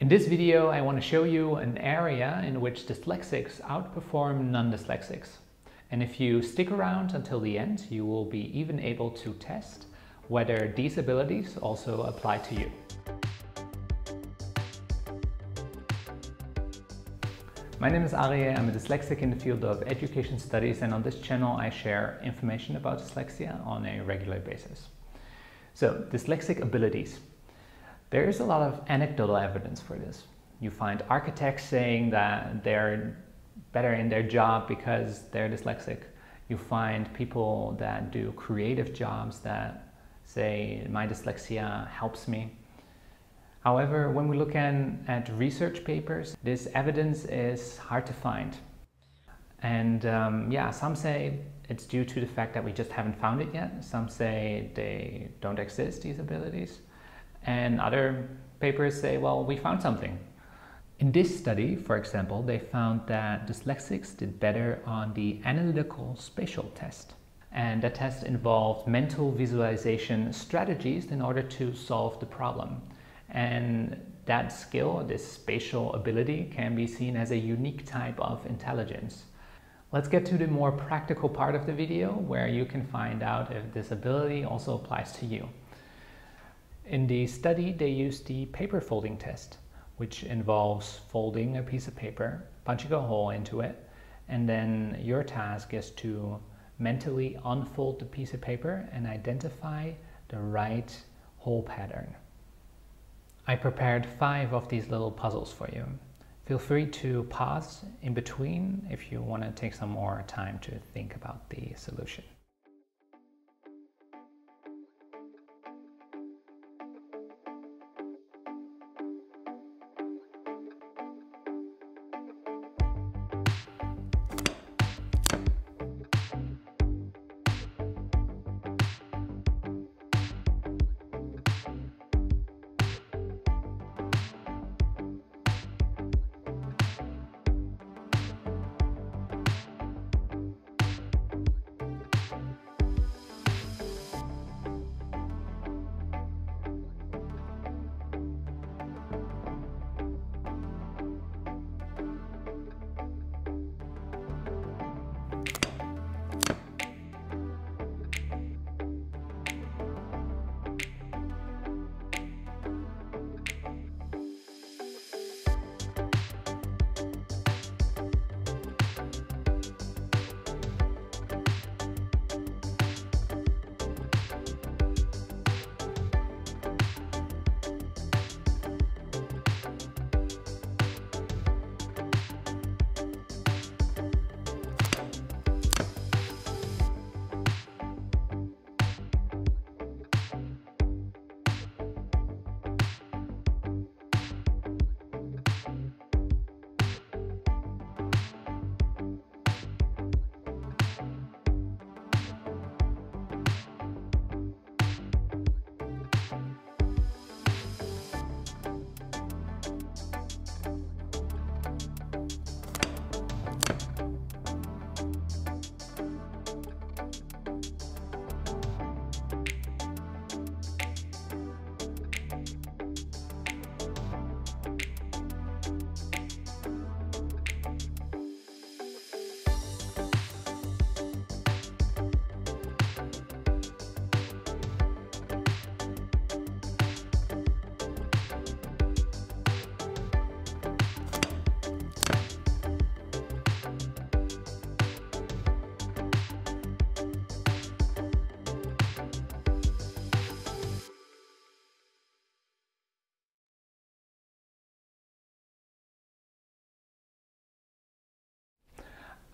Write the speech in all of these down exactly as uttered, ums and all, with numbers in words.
In this video, I want to show you an area in which dyslexics outperform non-dyslexics. And if you stick around until the end, you will be even able to test whether these abilities also apply to you. My name is Arije, I'm a dyslexic in the field of education studies, and on this channel I share information about dyslexia on a regular basis. So, dyslexic abilities. There is a lot of anecdotal evidence for this. You find architects saying that they're better in their job because they're dyslexic. You find people that do creative jobs that say, my dyslexia helps me. However, when we look in, at research papers, this evidence is hard to find. And um, yeah, some say it's due to the fact that we just haven't found it yet. Some say they don't exist, these abilities. And other papers say, well, we found something. In this study, for example, they found that dyslexics did better on the analytical spatial test. And that test involved mental visualization strategies in order to solve the problem. And that skill, this spatial ability, can be seen as a unique type of intelligence. Let's get to the more practical part of the video where you can find out if this ability also applies to you. In the study, they used the paper folding test, which involves folding a piece of paper, punching a hole into it, and then your task is to mentally unfold the piece of paper and identify the right hole pattern. I prepared five of these little puzzles for you. Feel free to pause in between if you want to take some more time to think about the solution.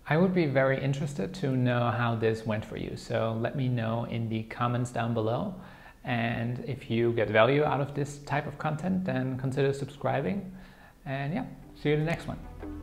I would be very interested to know how this went for you, so let me know in the comments down below. And if you get value out of this type of content, then consider subscribing. And yeah, see you in the next one.